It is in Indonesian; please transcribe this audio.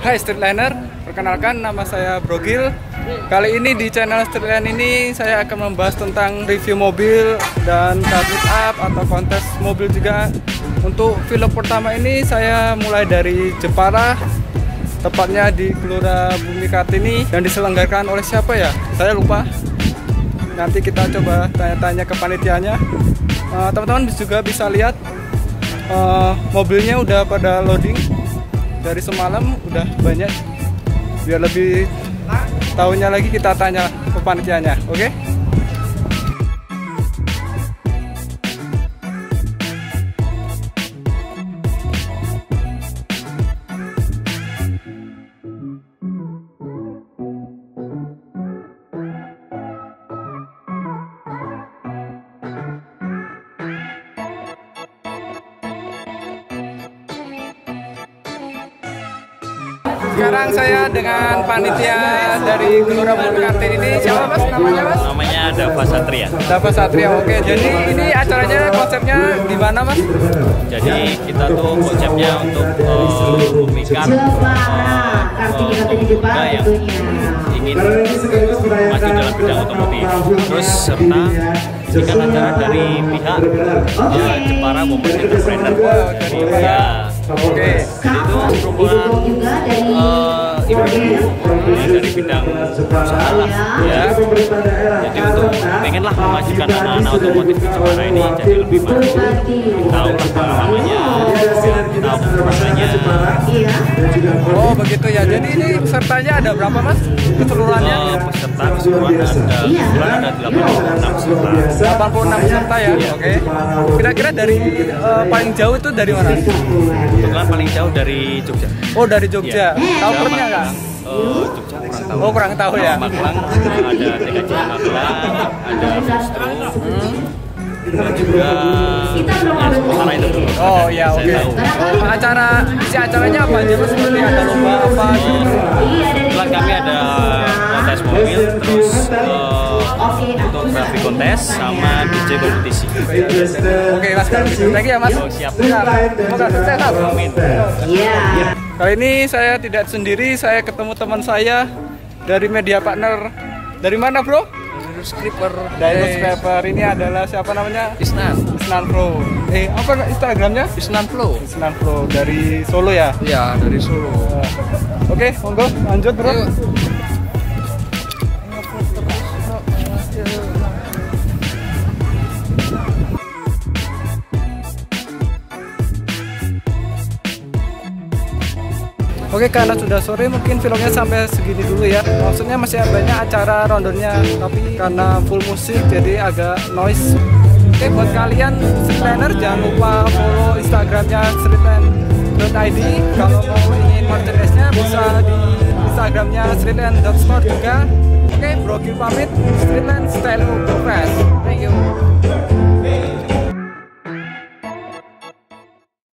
Hai Streetliner, perkenalkan nama saya Brogil. Kali ini di channel Streetline ini saya akan membahas tentang review mobil dan car meet up atau kontes mobil juga. Untuk vlog pertama ini saya mulai dari Jepara, tepatnya di Gelora Bumi Kartini yang diselenggarakan oleh siapa ya? Saya lupa. Nanti kita coba tanya-tanya ke panitianya. Teman-teman juga bisa lihat mobilnya udah pada loading. Dari semalam udah banyak, biar lebih tahunya lagi kita tanya ke panitianya, oke? Sekarang saya dengan panitia dari Gelora Bumi Kartini ini, siapa mas? Namanya mas? Namanya ada Pak Satria. Ada Pak Satria, oke. Jadi ini acaranya konsepnya di mana mas? Jadi kita tuh konsepnya untuk memikirkan pemuda yang ingin maju dalam bidang otomotif. Terus serta ini kan acara dari pihak Jepara Women Entrepreneur. Jadi oke, itu perkumpulan ibu-ibu dari bidang usaha lah ya. Jadi untuk pengenlah memajukan anak-anak otomotif di Jepara ini jadi lebih maju. Tahu pengalamannya, tahu perasaannya. Oh begitu ya. Jadi ini pesertanya ada berapa mas? Keseluruhannya? Peserta keseluruhan ada 86 peserta. 86 peserta ya. Oke. Kira-kira dari paling jauh itu dari mana? Kebetulan paling jauh dari Jogja. Oh dari Jogja. Tahu pernah nggak? Jogja kurang tahu. Oh kurang tahu ya. Magelang ada TKJ Magelang, ada Bustro, dan juga sementara itu. Oh ya oke. Acara isi acaranya apa aja? Seperti ada lomba apa? Kebetulan kami ada kontes mobil, terus untuk grafik kontes sama DJ kompetisi. Oke mas, thank you ya mas. Siap. Semoga sukses mas. Amin. Kali ini saya tidak sendiri, saya ketemu teman saya dari media partner. Dari mana bro? Dari Newspaper. Dari Newspaper ini adalah siapa namanya? Isnan. Isnan Pro. Apa Instagramnya? Isnan Pro. Isnan Pro dari Solo ya? Iya dari Solo. Oke, monggo lanjut bro. Ayo. Oke, karena sudah sore mungkin vlognya sampai segini dulu ya. Maksudnya masih banyak acara rondonnya, tapi karena full musik jadi agak noise. Oke, buat kalian streetliner jangan lupa follow Instagramnya streetline.id. Kalau mau ingin merchandise-nya bisa di Instagramnya streetline.store juga. Oke, Brogil pamit, streetline style.